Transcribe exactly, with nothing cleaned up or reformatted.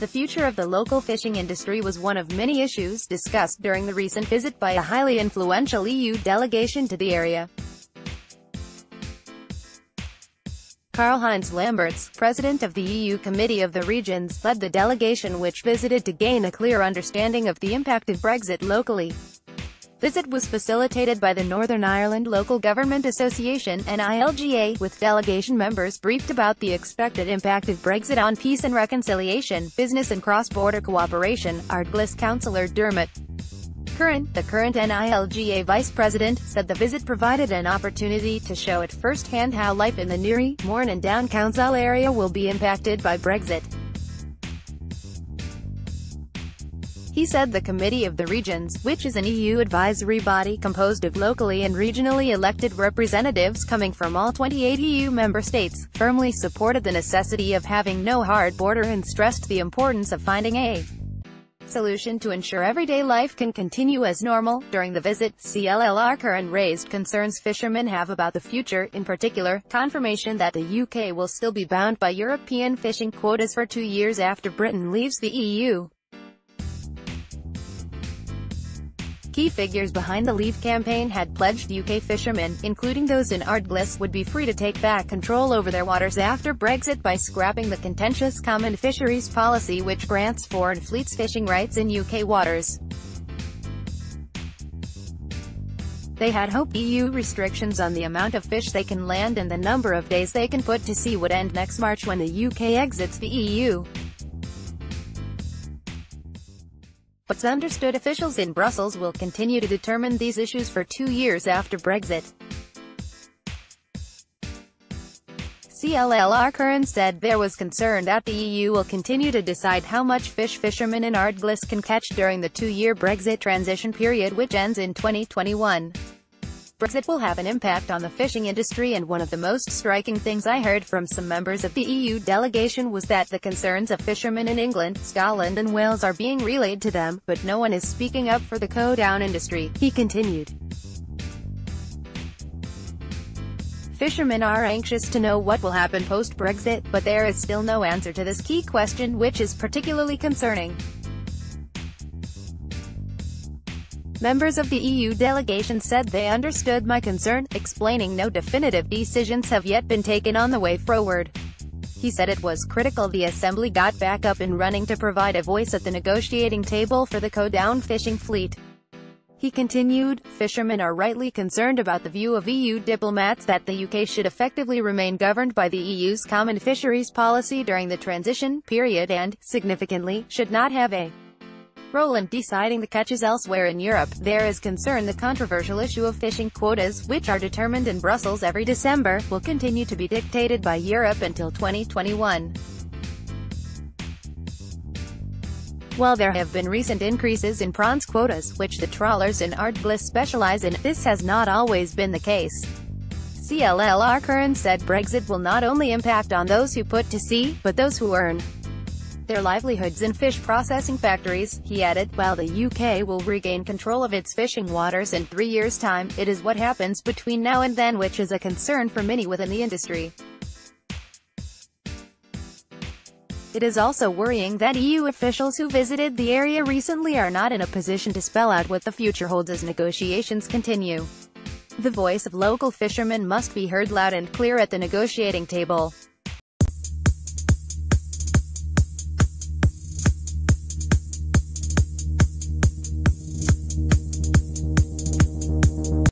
The future of the local fishing industry was one of many issues discussed during the recent visit by a highly influential E U delegation to the area. Karl-Heinz Lambertz, president of the E U Committee of the Regions, led the delegation which visited to gain a clear understanding of the impact of Brexit locally. Visit was facilitated by the Northern Ireland Local Government Association (N I L G A), with delegation members briefed about the expected impact of Brexit on peace and reconciliation, business and cross-border cooperation. Ardglis councillor Dermot Curran, the current N I L G A vice president, said the visit provided an opportunity to show at first hand how life in the Newry, Mourne and Down Council area will be impacted by Brexit. He said the Committee of the Regions, which is an E U advisory body composed of locally and regionally elected representatives coming from all twenty-eight E U member states, firmly supported the necessity of having no hard border and stressed the importance of finding a solution to ensure everyday life can continue as normal. During the visit, C L L R Curran raised concerns fishermen have about the future, in particular, confirmation that the U K will still be bound by European fishing quotas for two years after Britain leaves the E U. Key figures behind the Leave campaign had pledged U K fishermen, including those in Ardglis, would be free to take back control over their waters after Brexit by scrapping the contentious Common Fisheries Policy which grants foreign fleets fishing rights in U K waters. They had hoped E U restrictions on the amount of fish they can land and the number of days they can put to sea would end next March when the U K exits the E U. But it's understood officials in Brussels will continue to determine these issues for two years after Brexit. C L L R Curran said there was concern that the E U will continue to decide how much fish fishermen in Ardglis can catch during the two-year Brexit transition period which ends in twenty twenty-one. Brexit will have an impact on the fishing industry, and one of the most striking things I heard from some members of the E U delegation was that the concerns of fishermen in England, Scotland and Wales are being relayed to them, but no one is speaking up for the co-down industry, he continued. Fishermen are anxious to know what will happen post-Brexit, but there is still no answer to this key question which is particularly concerning. Members of the E U delegation said they understood my concern, explaining no definitive decisions have yet been taken on the way forward. He said it was critical the Assembly got back up and running to provide a voice at the negotiating table for the co-down fishing fleet. He continued, fishermen are rightly concerned about the view of E U diplomats that the U K should effectively remain governed by the E U's Common Fisheries Policy during the transition period and, significantly, should not have a role in deciding the catches elsewhere in Europe. There is concern the controversial issue of fishing quotas, which are determined in Brussels every December, will continue to be dictated by Europe until twenty twenty-one. While there have been recent increases in prawns quotas, which the trawlers in Ardglis specialize in, this has not always been the case. C L L R Curran said Brexit will not only impact on those who put to sea, but those who earn their livelihoods in fish processing factories, he added. While the U K will regain control of its fishing waters in three years' time, it is what happens between now and then which is a concern for many within the industry. It is also worrying that E U officials who visited the area recently are not in a position to spell out what the future holds as negotiations continue. The voice of local fishermen must be heard loud and clear at the negotiating table.